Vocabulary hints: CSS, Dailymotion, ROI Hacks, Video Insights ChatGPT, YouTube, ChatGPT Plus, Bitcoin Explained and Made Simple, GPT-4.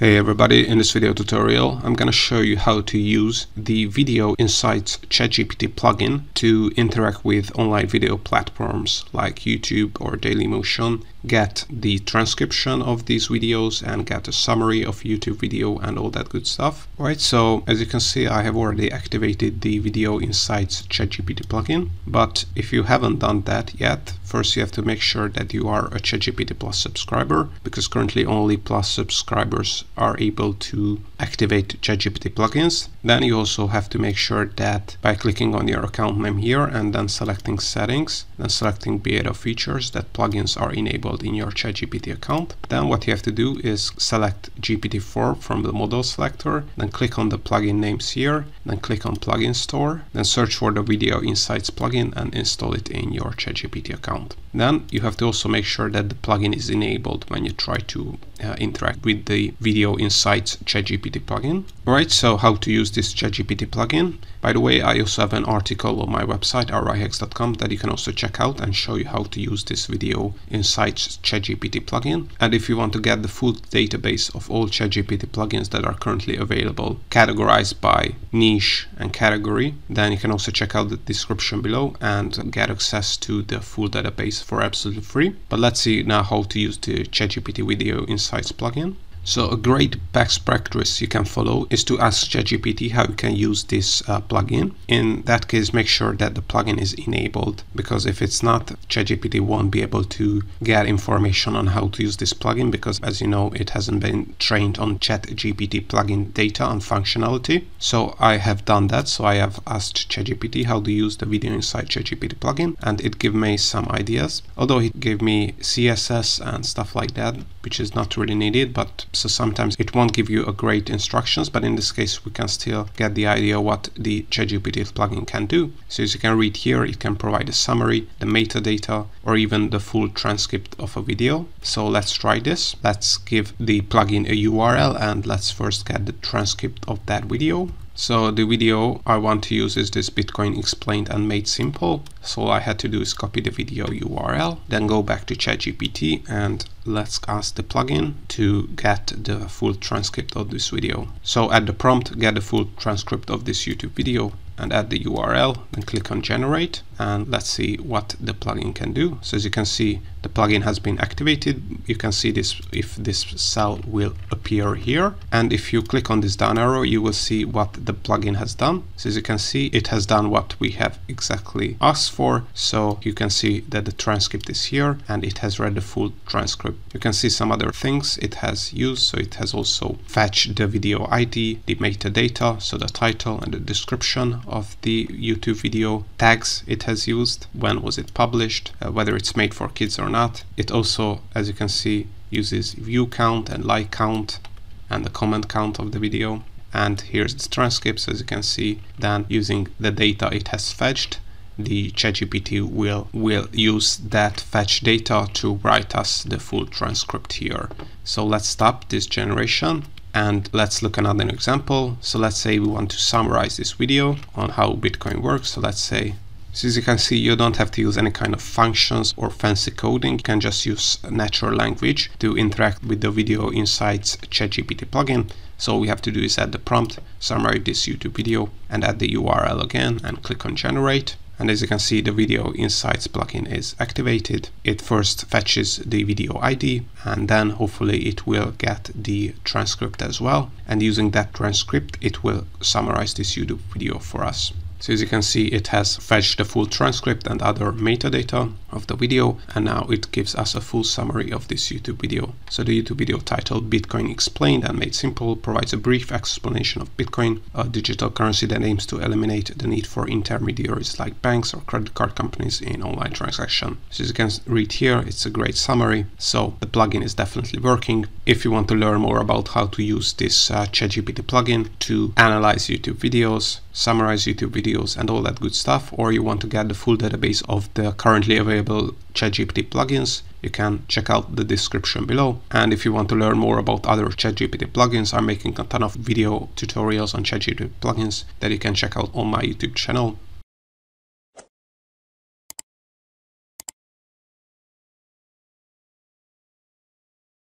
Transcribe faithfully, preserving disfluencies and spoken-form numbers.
Hey everybody, in this video tutorial I'm going to show you how to use the Video Insights ChatGPT plugin to interact with online video platforms like YouTube or Dailymotion, get the transcription of these videos and get a summary of YouTube video and all that good stuff. All right, so as you can see I have already activated the Video Insights ChatGPT plugin, but if you haven't done that yet, first you have to make sure that you are a ChatGPT Plus subscriber, because currently only Plus subscribers are able to activate ChatGPT plugins. Then you also have to make sure that by clicking on your account name here and then selecting settings, then selecting beta features that plugins are enabled in your ChatGPT account. Then what you have to do is select G P T four from the model selector, then click on the plugin names here, then click on plugin store, then search for the Video Insights plugin and install it in your ChatGPT account. Then you have to also make sure that the plugin is enabled when you try to uh, interact with the Video Insights ChatGPT plugin. Alright, so how to use this ChatGPT plugin. By the way, I also have an article on my website, roihacks dot com, that you can also check out and show you how to use this Video Insights ChatGPT plugin. And if you want to get the full database of all ChatGPT plugins that are currently available, categorized by niche and category, then you can also check out the description below and get access to the full database for absolutely free. But let's see now how to use the ChatGPT Video Insights plugin. So a great best practice you can follow is to ask ChatGPT how you can use this uh, plugin. In that case, make sure that the plugin is enabled, because if it's not, ChatGPT won't be able to get information on how to use this plugin, because as you know, it hasn't been trained on ChatGPT plugin data and functionality. So I have done that. So I have asked ChatGPT how to use the Video Insights ChatGPT plugin, and it gave me some ideas, although it gave me C S S and stuff like that, which is not really needed. But so sometimes it won't give you a great instructions, but in this case we can still get the idea what the ChatGPT plugin can do. So as you can read here, it can provide a summary, the metadata, or even the full transcript of a video. So let's try this. Let's give the plugin a U R L and let's first get the transcript of that video. So the video I want to use is this Bitcoin Explained and Made Simple. So all I had to do is copy the video U R L, then go back to ChatGPT and let's ask the plugin to get the full transcript of this video. So at the prompt, get the full transcript of this YouTube video, and add the U R L, then click on generate, and let's see what the plugin can do. So as you can see, the plugin has been activated. You can see this if this cell will appear here, and if you click on this down arrow you will see what the plugin has done. So as you can see, it has done what we have exactly asked for. So you can see that the transcript is here and it has read the full transcript. You can see some other things it has used. So it has also fetched the video I D, the metadata, so the title and the description of the YouTube video, tags it has used, when was it published, uh, whether it's made for kids or not. It also, as you can see, uses view count and like count and the comment count of the video. And here's the transcripts, as you can see. Then using the data it has fetched, the ChatGPT will will use that fetch data to write us the full transcript here. So let's stop this generation and let's look at another example. So let's say we want to summarize this video on how Bitcoin works. So let's say, so as you can see, you don't have to use any kind of functions or fancy coding. You can just use natural language to interact with the Video Insights ChatGPT plugin. So all we have to do is add the prompt, summarize this YouTube video, and add the U R L again and click on generate. And as you can see, the Video Insights plugin is activated. It first fetches the video I D, and then hopefully it will get the transcript as well. And using that transcript, it will summarize this YouTube video for us. So as you can see, it has fetched the full transcript and other metadata of the video, and now it gives us a full summary of this YouTube video. So the YouTube video titled Bitcoin Explained and Made Simple provides a brief explanation of Bitcoin, a digital currency that aims to eliminate the need for intermediaries like banks or credit card companies in online transactions. So as you can read here, it's a great summary. So the plugin is definitely working. If you want to learn more about how to use this uh, ChatGPT plugin to analyze YouTube videos, summarize YouTube videos and all that good stuff, or you want to get the full database of the currently available ChatGPT plugins, you can check out the description below. And if you want to learn more about other ChatGPT plugins, I'm making a ton of video tutorials on ChatGPT plugins that you can check out on my YouTube channel.